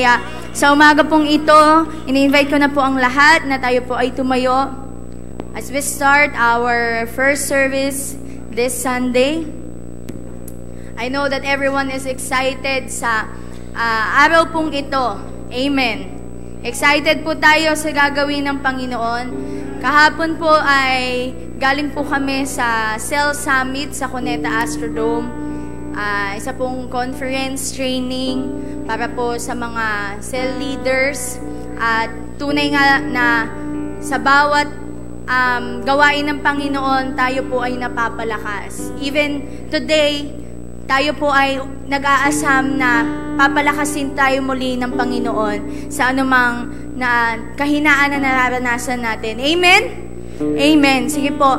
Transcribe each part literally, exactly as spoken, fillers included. Kaya sa umaga pong ito, ini-invite ko na po ang lahat na tayo po ay tumayo as we start our first service this Sunday. I know that everyone is excited sa uh, araw pong ito. Amen. Excited po tayo sa gagawin ng Panginoon. Kahapon po ay galing po kami sa Cell Summit sa Konecta Astrodome. Uh, isa pong conference training para po sa mga cell leaders at uh, tunay nga na sa bawat um, gawain ng Panginoon tayo po ay napapalakas. Even today, tayo po ay nag-aasam na papalakasin tayo muli ng Panginoon sa anumang na kahinaan na nararanasan natin. Amen? Amen. Sige po.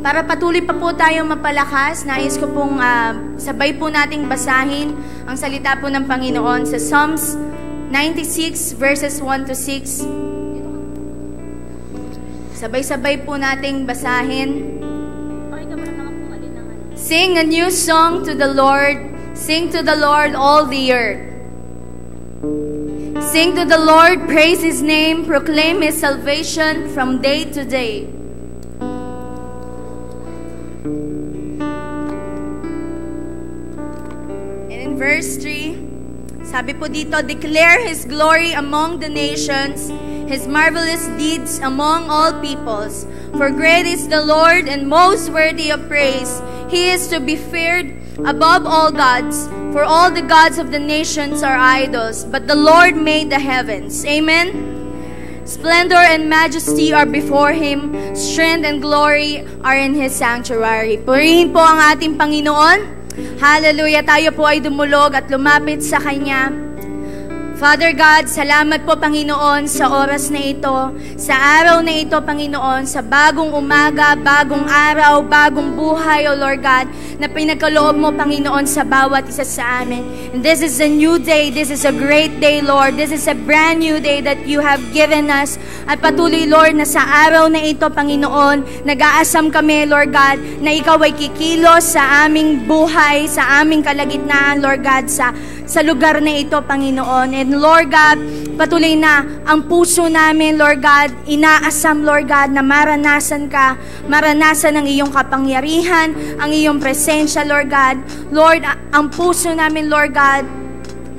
Para patuloy pa po tayong mapalakas, nais ko pong uh, sabay po nating basahin ang salita po ng Panginoon sa Psalms ninety-six verses one to six. Sabay-sabay po nating basahin. Sing a new song to the Lord. Sing to the Lord all the earth. Sing to the Lord, praise His name, proclaim His salvation from day to day. Verse three, sabi po dito, declare His glory among the nations, His marvelous deeds among all peoples. For great is the Lord and most worthy of praise. He is to be feared above all gods, for all the gods of the nations are idols, but the Lord made the heavens. Amen? Splendor and majesty are before Him. Strength and glory are in His sanctuary. Purihin po ang ating Panginoon. Hallelujah, tayo po ay dumulog at lumapit sa Kanya. Father God, salamat po Panginoon sa oras na ito, sa araw na ito Panginoon, sa bagong umaga, bagong araw, bagong buhay, O Lord God, na pinagkaloob mo Panginoon sa bawat isa sa amin. And this is a new day, this is a great day Lord, this is a brand new day that you have given us. At patuloy Lord na sa araw na ito Panginoon, nag-aasam kami Lord God, na Ikaw ay kikilos sa aming buhay, sa aming kalagitnaan Lord God, sa sa lugar na ito, Panginoon. And Lord God, patuloy na ang puso namin, Lord God, inaasam, Lord God, na maranasan ka, maranasan ang iyong kapangyarihan, ang iyong presensya, Lord God. Lord, ang puso namin, Lord God,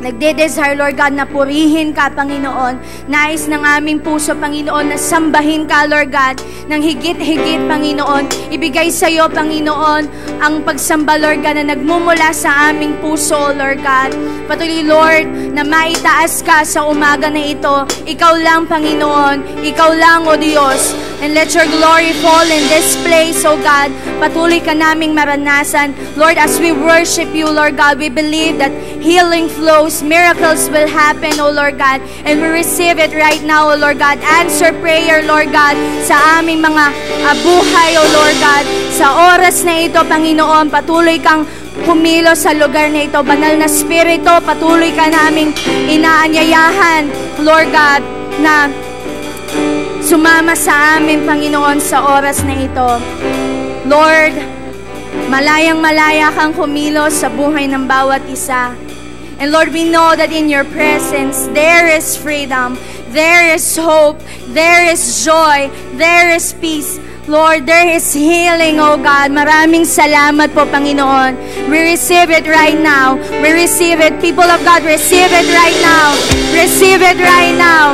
nagde-desire, Lord God, na purihin ka, Panginoon. Nais ng aming puso, Panginoon, na sambahin ka, Lord God, ng higit-higit, Panginoon. Ibigay sa iyo, Panginoon, ang pagsamba, Lord God, na nagmumula sa aming puso, Lord God. Patuloy, Lord, na maitaas ka sa umaga na ito. Ikaw lang, Panginoon. Ikaw lang, O Diyos. And let your glory fall in this place, O God. Patuloy ka naming maranasan. Lord, as we worship you, Lord God, we believe that healing flows, miracles will happen, O Lord God, and we receive it right now, O Lord God. Answer prayer, Lord God, sa aming mga uh, buhay, O Lord God. Sa oras na ito, Panginoon, patuloy kang pumilo sa lugar na ito. Banal na Espiritu, patuloy ka naming inaanyayahan, Lord God, na sumama sa amin, Panginoon, sa oras na ito. Lord, malayang-malaya kang kumilos sa buhay ng bawat isa. And Lord, we know that in your presence, there is freedom, there is hope, there is joy, there is peace. Lord, there is healing, O God. Maraming salamat po, Panginoon. We receive it right now. We receive it. People of God, receive it right now. Receive it right now.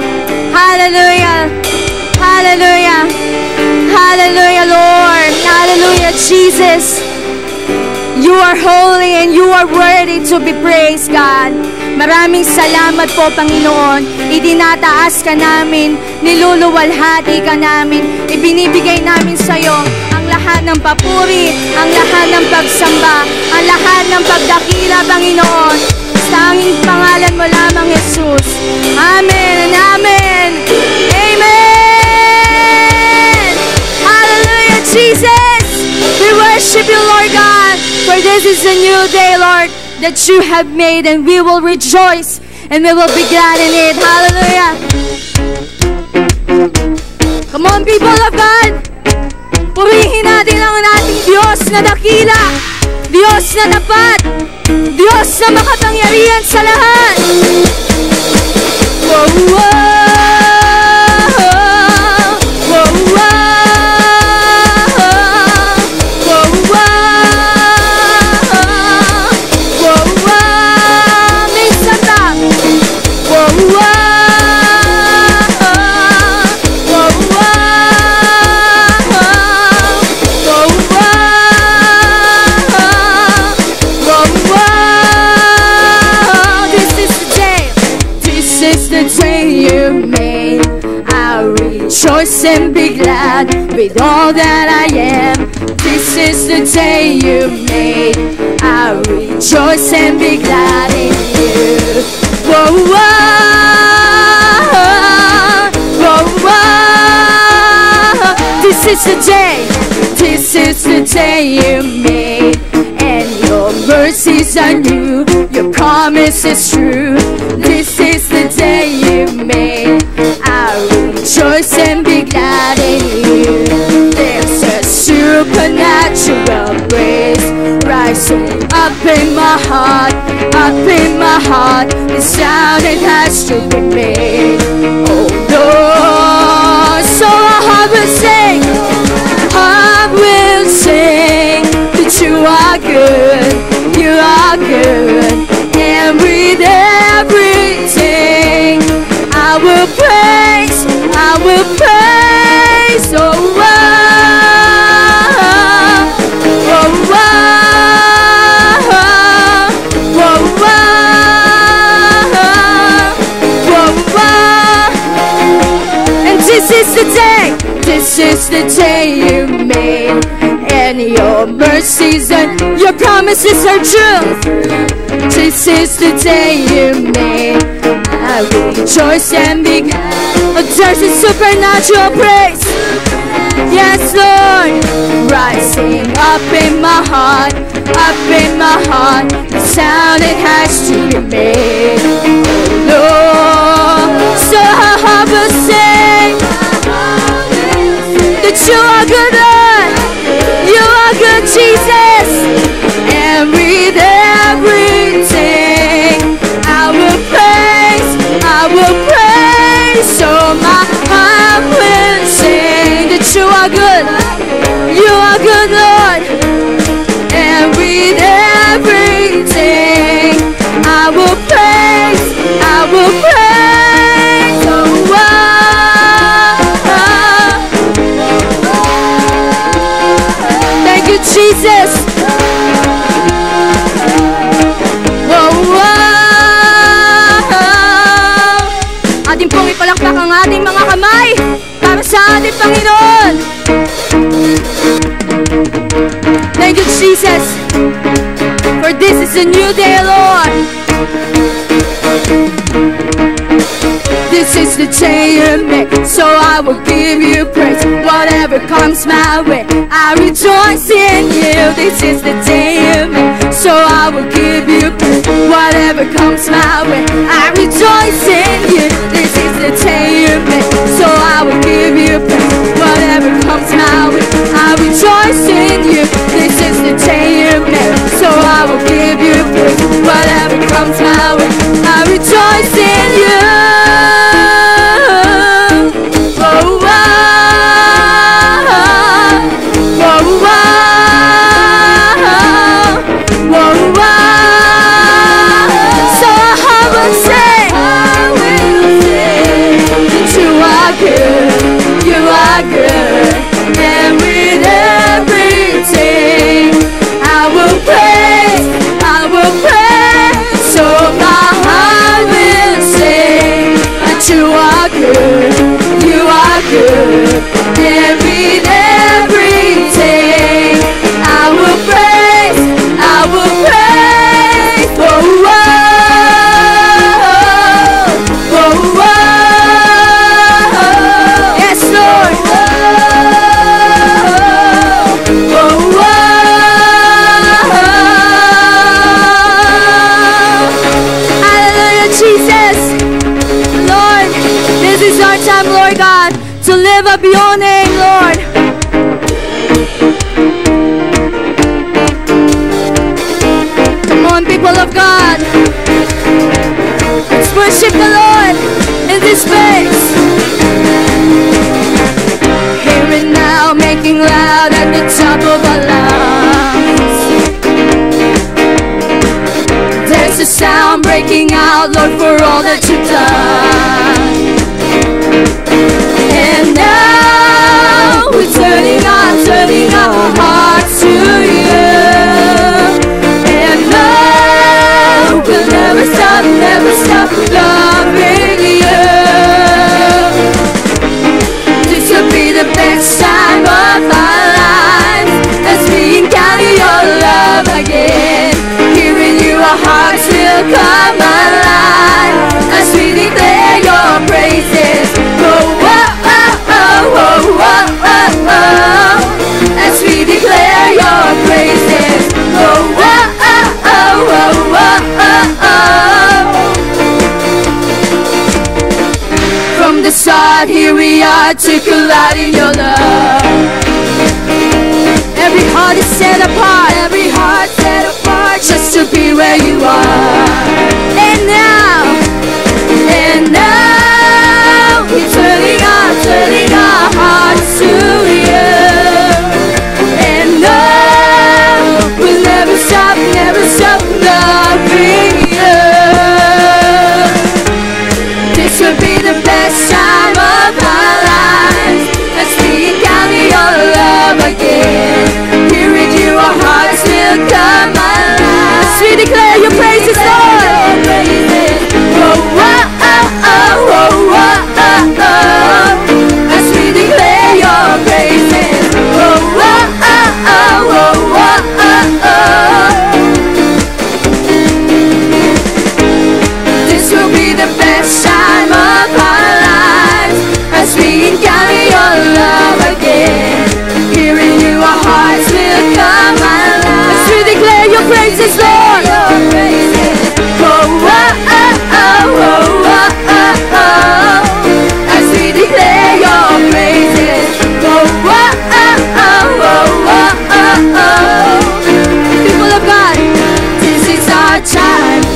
Hallelujah. Hallelujah. Hallelujah, Lord. Hallelujah, Jesus. You are holy and you are worthy to be praised, God. Maraming salamat po, Panginoon. Idinataas ka namin, niluluwalhati ka namin, ibinibigay namin sa iyo ang lahat ng papuri, ang lahat ng pagsamba, ang lahat ng pagdakila, Panginoon. Sa tanging pangalan mo lamang, Jesus. Amen and amen. Amen. Hallelujah, Jesus. We worship you, Lord God, for this is a new day, Lord, that you have made, and we will rejoice and we will be glad in it. Hallelujah. Come on, people of God. Purihin natin ang ating Diyos na dakila, Diyos na tapat, Diyos na makapangyarihan sa lahat. Rejoice and be glad with all that I am. This is the day you made. I rejoice and be glad in you. Whoa, whoa, whoa, whoa. This is the day. This is the day you made. And your mercies are new. Your promise is true. This is the day you made. Rejoice and be glad in you. There's a supernatural grace rising up in my heart, up in my heart. The sound it has to be made. Oh Lord, so our heart will sing, heart will sing that you are good, you are good. And with everything, I will praise. I will praise, oh, oh, oh, oh, oh, oh, oh. And this is the day, this is the day you made, and your mercies and your promises are true. This is the day you made. I rejoice and be glad. There's a supernatural praise. Yes, Lord. Rising up in my heart, up in my heart. The sound it has to be made. Oh, Lord, so our heart will sing that you are good, Lord. You are good, Jesus. And with everything, I will pray. I will praise, so my heart will sing that you are good, you are good, Lord. And with everything, I will praise, I will praise, oh, oh, oh. Thank you, Jesus. Ating pong ipalakpak ang ating mga kamay para sa ating Panginoon. Thank you, Jesus, for this is a new day, Lord. This is the day you make, so I will give you praise. Whatever comes my way, I rejoice in you. This is the day you make, so I will give you praise. Whatever comes my way, I rejoice in you. This is the day you make, so I will give you praise. Whatever comes my way, I rejoice in you. This is the day you make, so I will give you praise. Whatever comes my way, I rejoice in you. Of God, let's worship the Lord in this crying out, Lord, for all that you've done. And now we're turning on, turning our hearts to you. And love will never stop, never stop loving you. This will be the best time of our again, hearing you, our hearts will come alive as we declare your praises. Oh, oh, oh, oh, oh, oh, oh, oh. As we declare your praises. Oh, oh, oh, oh, oh, oh, oh, oh. From the start, here we are to collide in your love. Every heart is set apart, every heart set apart, just to be where you are. And now, and now, we're turning our, turning our hearts to you. And now, we'll never stop, never stop loving you. This will be the best time of our lives, as we encounter your love again. We declare your praises, Lord. Oh, oh, oh, oh, oh, oh, oh. As we declare your praises. Oh, oh, oh, oh, oh, oh, oh. This will be the best time of our lives as we encounter your love again. Hearing you, our hearts will come alive. As we declare your praises, Lord.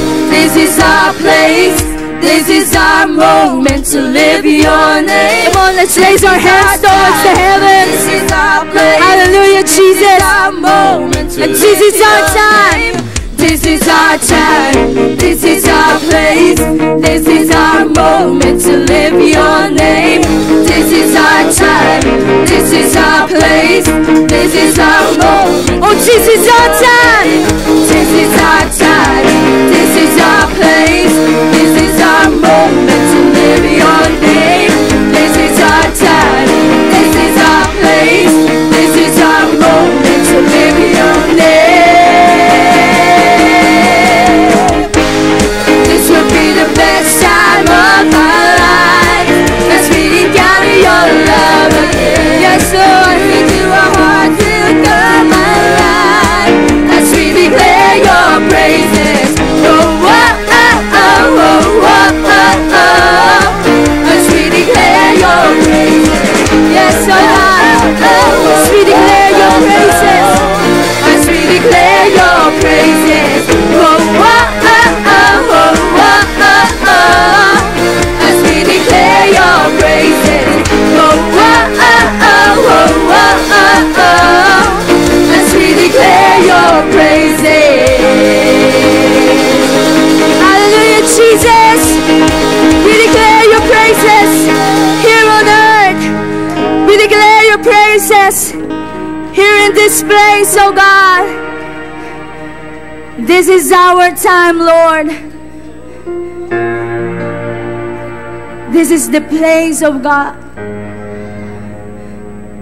This is our place, this is our moment to live your name. Come on, let's raise our hands towards the heavens. This is our place. Hallelujah, Jesus. This is our moment to and live this is your our time. Name. This is our time. This is our place. This is our moment to live your name. This is our time. This is our place. This is our moment. Oh, this is our time. This is our time. This is our place. This is our moment to live your name. This is our time. This is our place. This is our moment to live your name. This will be the best time of our lives as we encounter your love again. Yes, Lord, we do our hearts will come alive as we declare your praises. This place, oh God, this is our time, Lord. This is the place of God.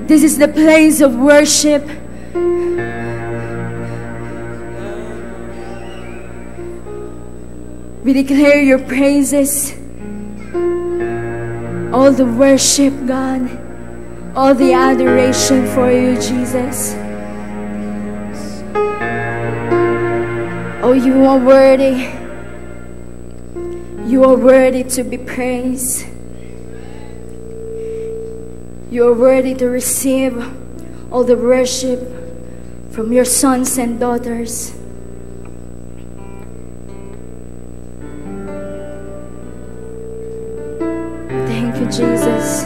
This is the place of worship. We declare your praises, all the worship, God, all the adoration for you, Jesus. Oh, you are worthy. You are worthy to be praised. You are worthy to receive all the worship from your sons and daughters. Thank you, Jesus.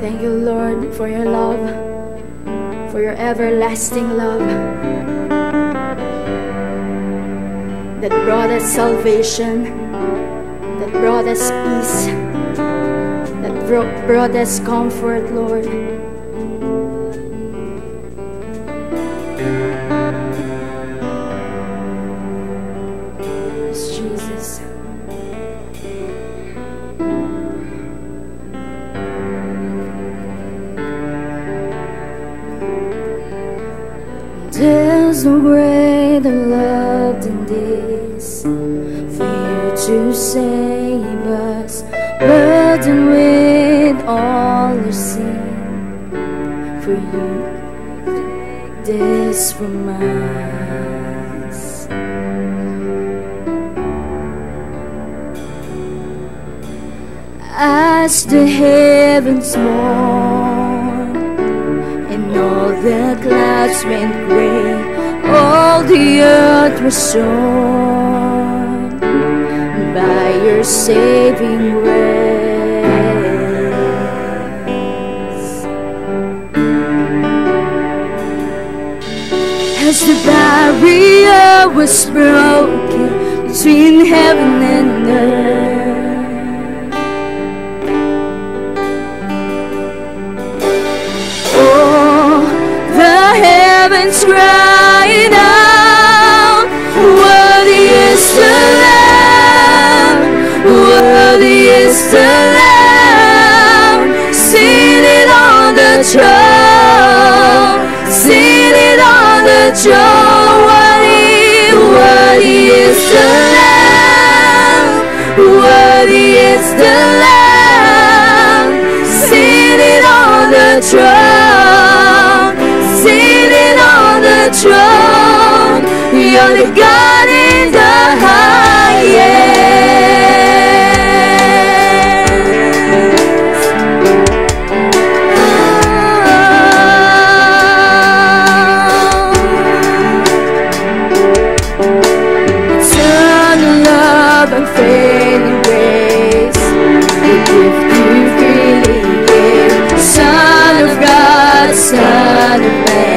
Thank you, Lord, for your love, for your everlasting love that brought us salvation, that brought us peace, that bro- brought us comfort, Lord. There's no greater love than this, for you to save us, burdened with all our sin, for you take this from us. As the heavens mourn and all the clouds went grey, all the earth was torn by your saving grace. As the barrier was broken between heaven and earth, oh, the heavens cried out, worthy is the Lamb, worthy is the Lamb, seated on the throne, seated on the throne, worthy, worthy is the Lamb, worthy is the Lamb, seated on the throne, seated on the throne, you're the God in the highest. Oh. Eternal love and failing grace, the gift you freely gave, Son of God, Son of Man.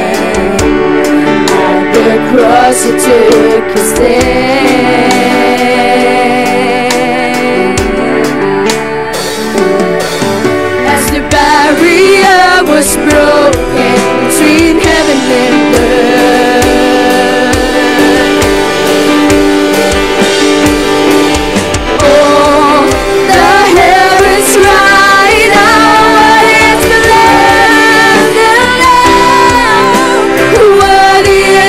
Cross you took your stand. As the barrier was broken between heaven and earth, oh, the heavens cried out, what is the Lamb, the Lamb, what is the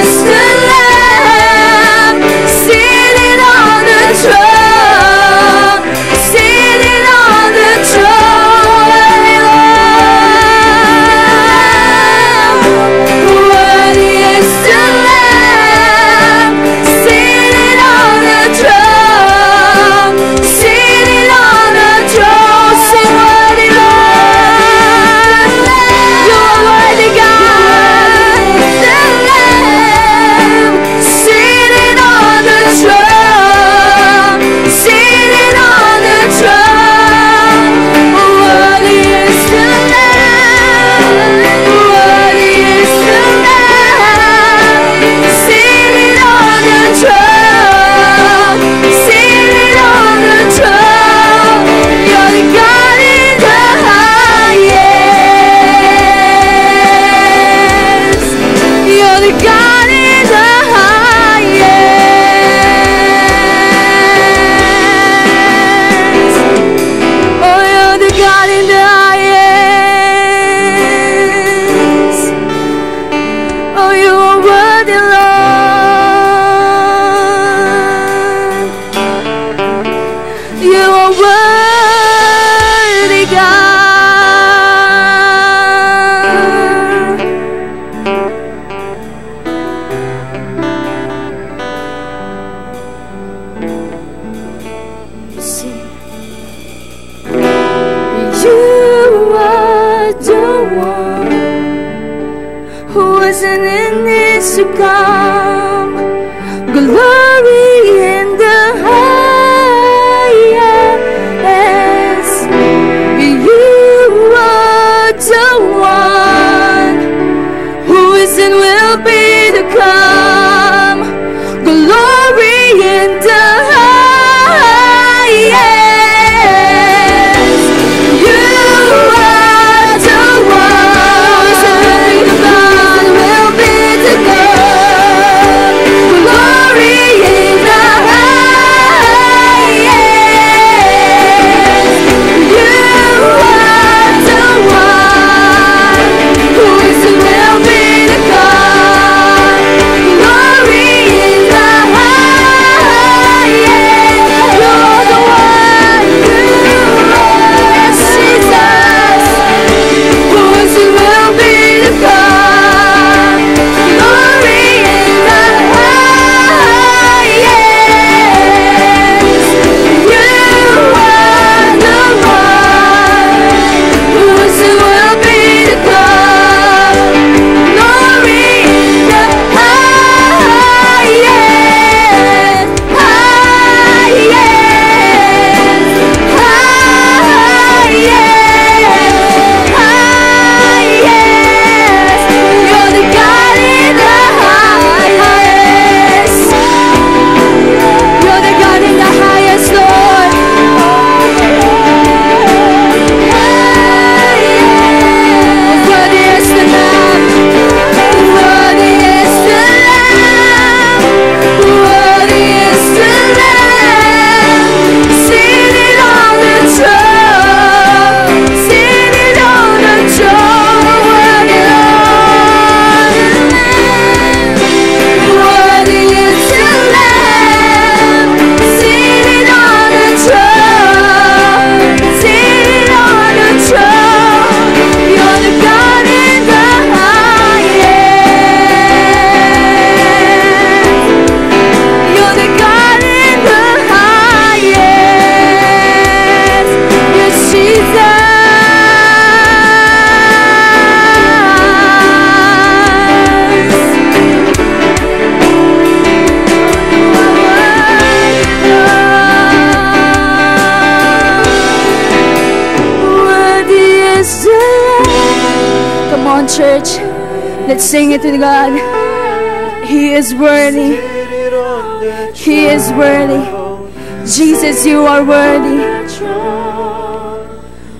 glory in on, church. Let's sing it to God. He is worthy. He is worthy. Jesus, you are worthy.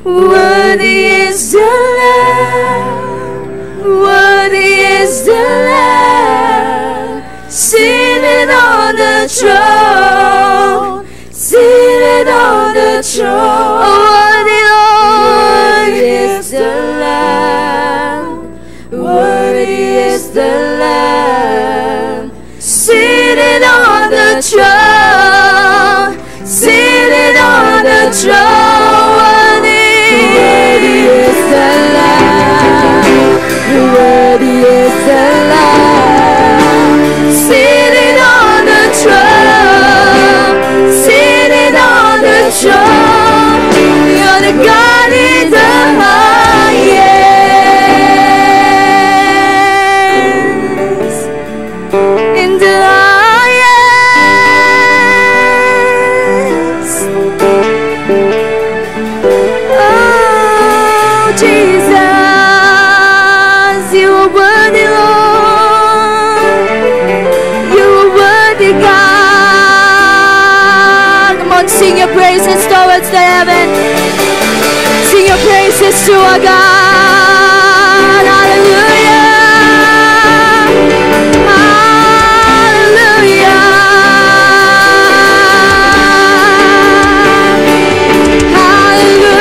Worthy is the Lamb. Worthy is the Lamb. Seated on the throne. Seated on the throne. Worthy, Lord. Worthy is the Lamb. Worthy is the Lamb. Seated on the throne. Seated on the throne. Worthy is the Lamb. Worthy is the Lamb. Seated on the throne. Seated on the throne. You're the God in the highest. In the highest. Sing your praises towards the heaven. Sing your praises to our God. Hallelujah. Hallelujah. Hallelujah. Hallelujah.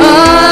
Oh,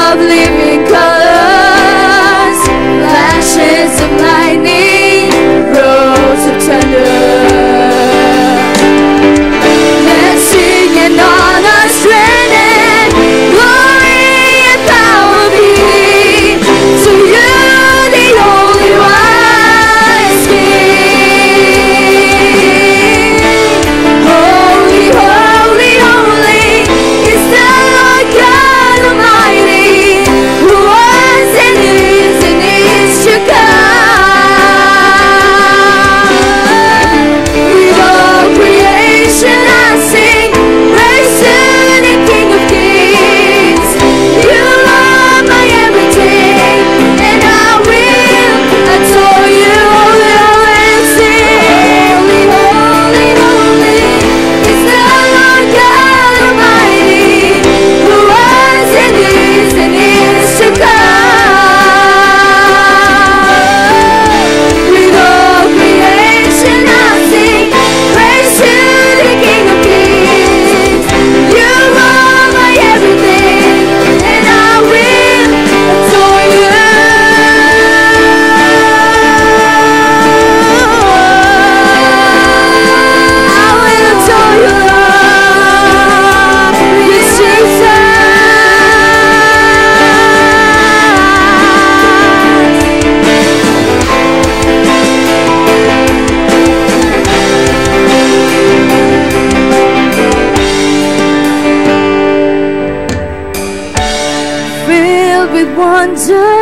with wonder,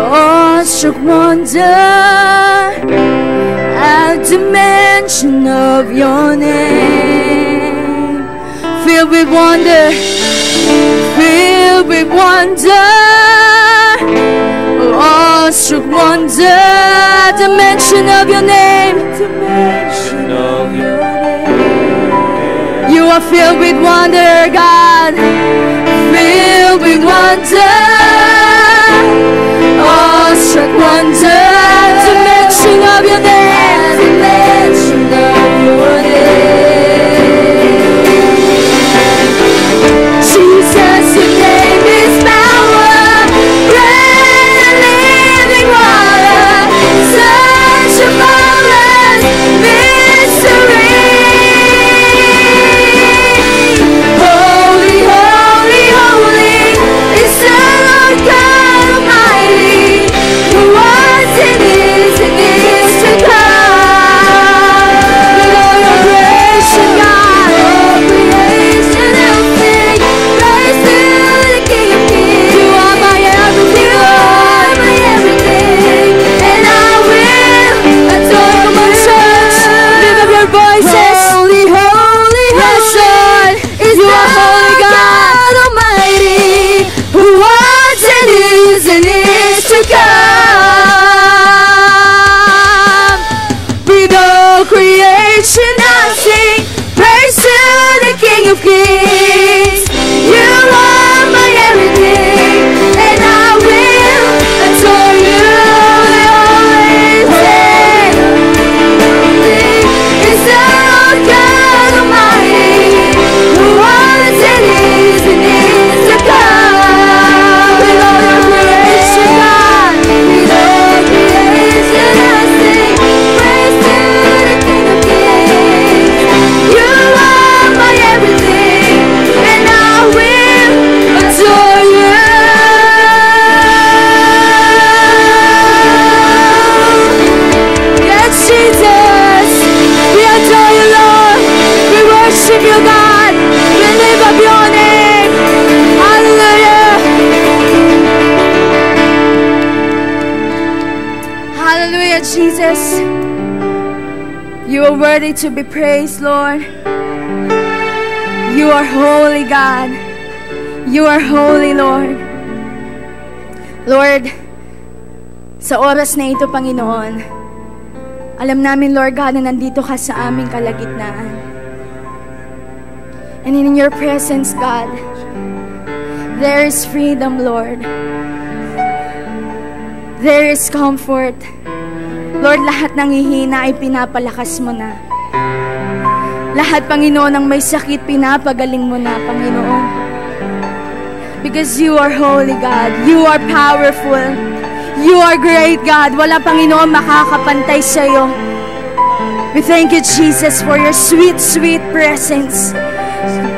awestruck wonder, at the mention of your name. Filled with wonder, filled with wonder, awestruck wonder, at the mention of your name. You are filled with wonder, God. Filled with wonder, awestruck wonder, at the mention of your name, at the mention of your name. Jesus, your name is power, bread and living water, such a marvelous mystery. Worthy to be praised, Lord. You are holy, God. You are holy, Lord. Lord, sa oras na ito, Panginoon, alam namin, Lord God, na nandito ka sa aming kalagitnaan. And in your presence, God, there is freedom, Lord. There is comfort. Lord, lahat ng hihina ay pinapalakas mo na. Lahat, Panginoon, ng may sakit, pinapagaling mo na, Panginoon. Because you are holy, God. You are powerful. You are great, God. Wala, Panginoon, makakapantay sa iyo. We thank you, Jesus, for your sweet, sweet presence.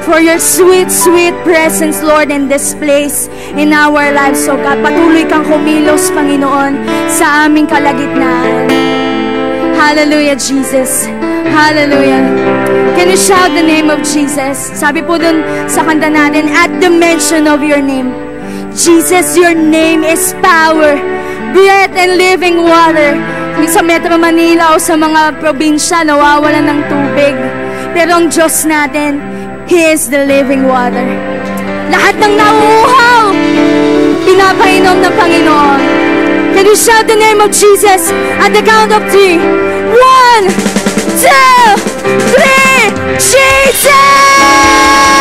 For your sweet, sweet presence, Lord, in this place, in our lives, O God. Patuloy kang kumilos, Panginoon, sa aming kalagitnaan. Hallelujah, Jesus. Hallelujah. Can you shout the name of Jesus? Sabi po dun sa kanta natin, at the mention of your name. Jesus, your name is power, breath and living water. Sa Metro Manila o sa mga probinsya, nawawalan ng tubig. Pero ang Diyos natin, He is the living water. Lahat ng nauuhaw, pinapainom ng Panginoon. Can you shout the name of Jesus at the count of three? One, two, three, Jesus!